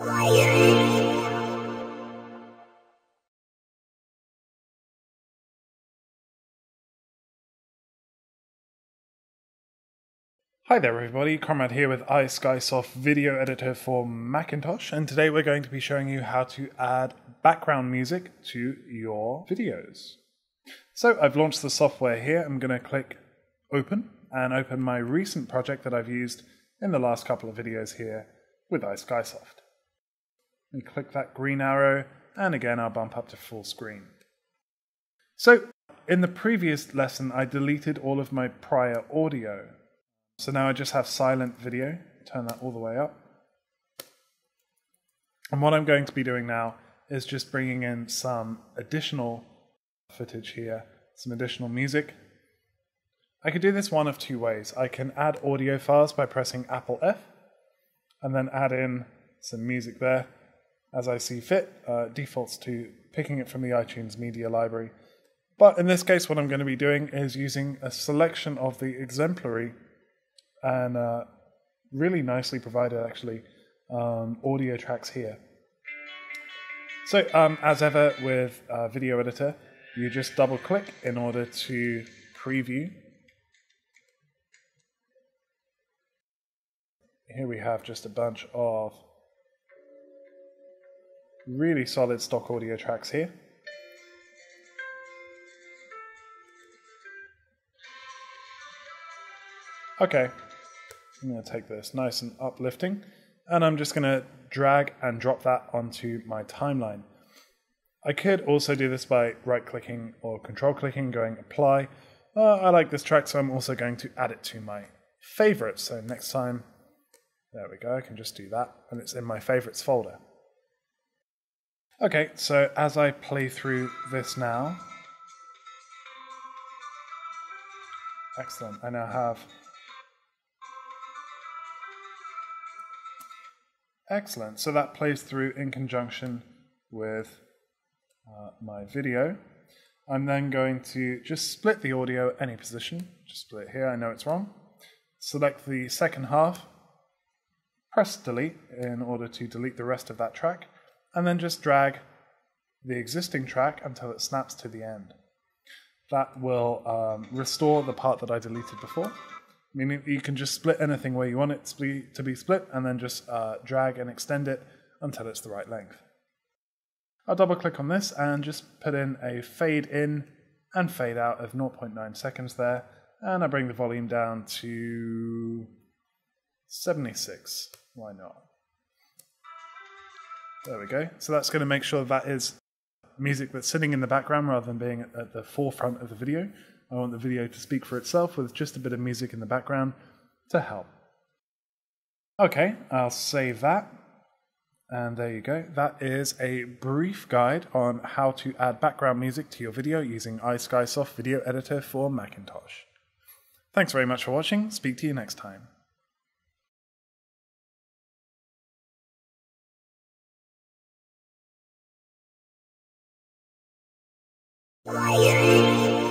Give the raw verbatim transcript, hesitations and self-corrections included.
Hi there everybody, Conrad here with iSkySoft video editor for Macintosh, and today we're going to be showing you how to add background music to your videos. So I've launched the software here. I'm going to click open and open my recent project that I've used in the last couple of videos here with iSkySoft. We click that green arrow and again I'll bump up to full screen. So in the previous lesson I deleted all of my prior audio. So now I just have silent video, turn that all the way up. And what I'm going to be doing now is just bringing in some additional footage here, some additional music. I could do this one of two ways. I can add audio files by pressing Apple F, and then add in some music there as I see fit. Uh, defaults to picking it from the iTunes media library. But in this case, what I'm going to be doing is using a selection of the exemplary and uh, really nicely provided, actually, um, audio tracks here. So, um, as ever with uh, Video Editor, you just double-click in order to preview. Here we have just a bunch of really solid stock audio tracks here. Okay. I'm going to take this nice and uplifting, and I'm just going to drag and drop that onto my timeline. I could also do this by right-clicking or control-clicking, going Apply. Uh, I like this track, so I'm also going to add it to my favorites. So next time, there we go, I can just do that, and it's in my favorites folder. Okay, so as I play through this now, excellent, I now have Excellent, so that plays through in conjunction with uh, my video. I'm then going to just split the audio any position. Just split here, I know it's wrong. Select the second half, press delete in order to delete the rest of that track, and then just drag the existing track until it snaps to the end. That will um, restore the part that I deleted before. Meaning you can just split anything where you want it to be split, and then just uh, drag and extend it until it's the right length. I'll double click on this and just put in a fade in and fade out of zero point nine seconds there, and I bring the volume down to seventy-six. Why not? There we go. So that's going to make sure that is music that's sitting in the background rather than being at the forefront of the video. I want the video to speak for itself with just a bit of music in the background to help. Okay, I'll save that. And there you go. That is a brief guide on how to add background music to your video using iSkySoft Video Editor for Macintosh. Thanks very much for watching. Speak to you next time. Why